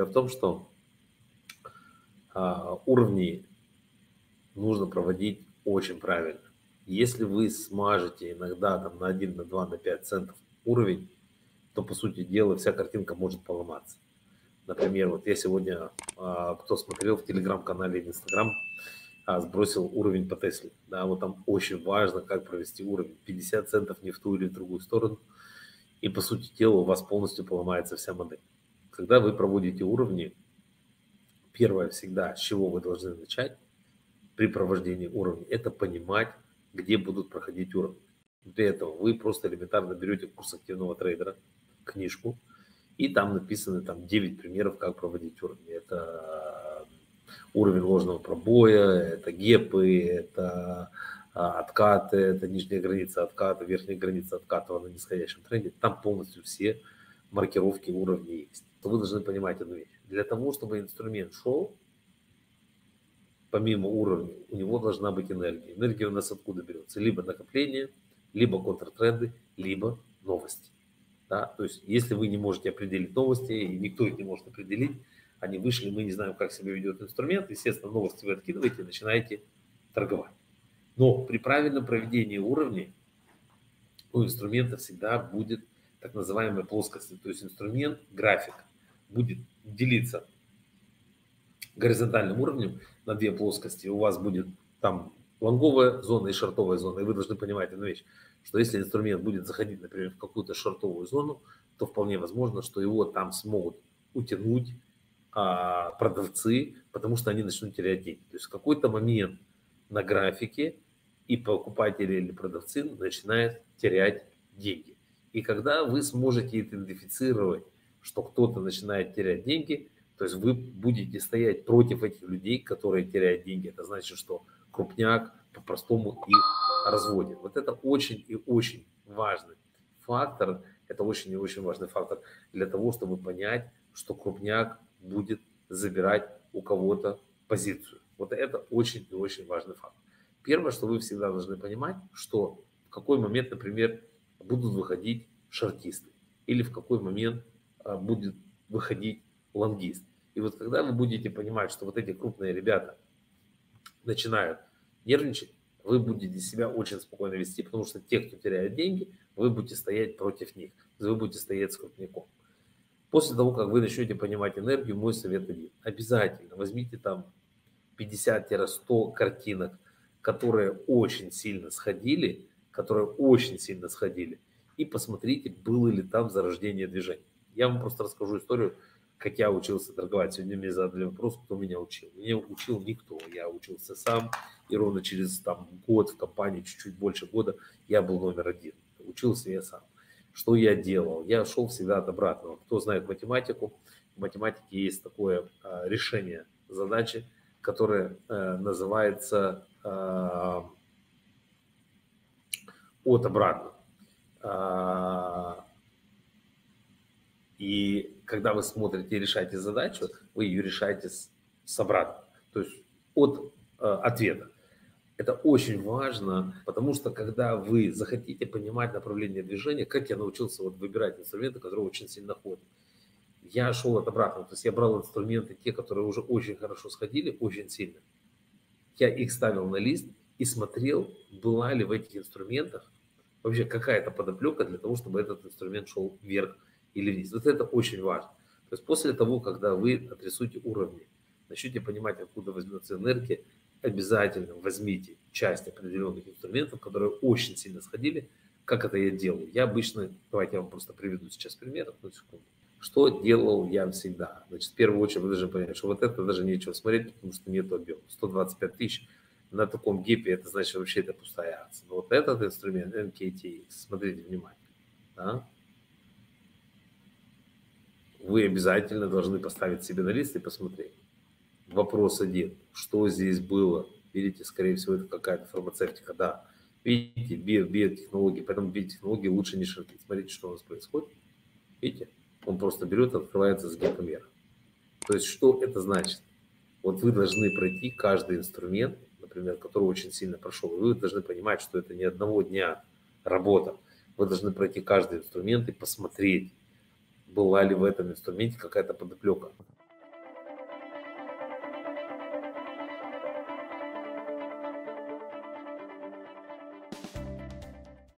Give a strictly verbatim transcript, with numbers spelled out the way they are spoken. Дело в том, что а, уровни нужно проводить очень правильно. Если вы смажете иногда там, на один, на два, на пять центов уровень, то, по сути дела, вся картинка может поломаться. Например, вот я сегодня, а, кто смотрел в телеграм-канале и в инстаграм, а, сбросил уровень по Тесле. Да, вот там очень важно, как провести уровень. пятьдесят центов не в ту или в другую сторону. И, по сути дела, у вас полностью поломается вся модель. Когда вы проводите уровни, первое всегда, с чего вы должны начать при провождении уровня, это понимать, где будут проходить уровни. Для этого вы просто элементарно берете курс активного трейдера, книжку, и там написаны там, девять примеров, как проводить уровни. Это уровень ложного пробоя, это гепы, это откаты, это нижняя граница отката, верхняя граница отката на нисходящем тренде. Там полностью все маркировки уровней есть. То вы должны понимать одну вещь. Для того, чтобы инструмент шел, помимо уровня, у него должна быть энергия. Энергия у нас откуда берется? Либо накопление, либо контртренды, либо новости. Да? То есть, если вы не можете определить новости, и никто их не может определить, они вышли, мы не знаем, как себя ведет инструмент, естественно, новости вы откидываете и начинаете торговать. Но при правильном проведении уровней у инструмента всегда будет так называемая плоскость. То есть, инструмент, график будет делиться горизонтальным уровнем на две плоскости. У вас будет там лонговая зона и шортовая зона. И вы должны понимать одну вещь, что если инструмент будет заходить, например, в какую-то шортовую зону, то вполне возможно, что его там смогут утянуть а, продавцы, потому что они начнут терять деньги. То есть в какой-то момент на графике и покупатели или продавцы начинают терять деньги. И когда вы сможете идентифицировать, что кто-то начинает терять деньги, то есть вы будете стоять против этих людей, которые теряют деньги. Это значит, что крупняк по-простому их разводит. Вот это очень и очень важный фактор. Это очень и очень важный фактор для того, чтобы понять, что крупняк будет забирать у кого-то позицию. Вот это очень и очень важный фактор. Первое, что вы всегда должны понимать, что в какой момент, например, будут выходить шортисты. Или в какой момент будет выходить лонгист. И вот когда вы будете понимать, что вот эти крупные ребята начинают нервничать, вы будете себя очень спокойно вести, потому что те, кто теряет деньги, вы будете стоять против них, вы будете стоять с крупняком. После того, как вы начнете понимать энергию, мой совет один. Обязательно возьмите там пятьдесят-сто картинок, которые очень сильно сходили, которые очень сильно сходили, и посмотрите, было ли там зарождение движения. Я вам просто расскажу историю, как я учился торговать. Сегодня мне задали вопрос, кто меня учил. Меня учил никто. Я учился сам. И ровно через там, год в компании, чуть-чуть больше года, я был номер один. Учился я сам. Что я делал? Я шел всегда от обратного. Кто знает математику, в математике есть такое а, решение задачи, которое а, называется а, от обратного. А, и когда вы смотрите и решаете задачу, вы ее решаете с, с обратно, то есть от э, ответа. Это очень важно, потому что когда вы захотите понимать направление движения, как я научился вот выбирать инструменты, которые очень сильно ходят. Я шел от обратного, то есть я брал инструменты, те, которые уже очень хорошо сходили, очень сильно. Я их ставил на лист и смотрел, была ли в этих инструментах вообще какая-то подоплека для того, чтобы этот инструмент шел вверх или вниз. Вот это очень важно. То есть после того, когда вы отрисуете уровни, начнете понимать, откуда возьмется энергия, обязательно возьмите часть определенных инструментов, которые очень сильно сходили. Как это я делаю? Я обычно, давайте я вам просто приведу сейчас пример, одну секунду. Что делал я всегда? Значит, в первую очередь вы должны понять, что вот это даже нечего смотреть, потому что нет объема. сто двадцать пять тысяч на таком гипе, это значит вообще это пустая акция. Но вот этот инструмент, эн кей ти экс, смотрите внимательно. Да? Вы обязательно должны поставить себе на лист и посмотреть. Вопрос один. Что здесь было? Видите, скорее всего, это какая-то фармацевтика. Да. Видите, био, биотехнологии. Поэтому биотехнологии лучше не шортить. Смотрите, что у нас происходит. Видите? Он просто берет и открывается с гипомера. То есть, что это значит? Вот вы должны пройти каждый инструмент, например, который очень сильно прошел. Вы должны понимать, что это не одного дня работа. Вы должны пройти каждый инструмент и посмотреть, была ли в этом инструменте какая-то подоплека.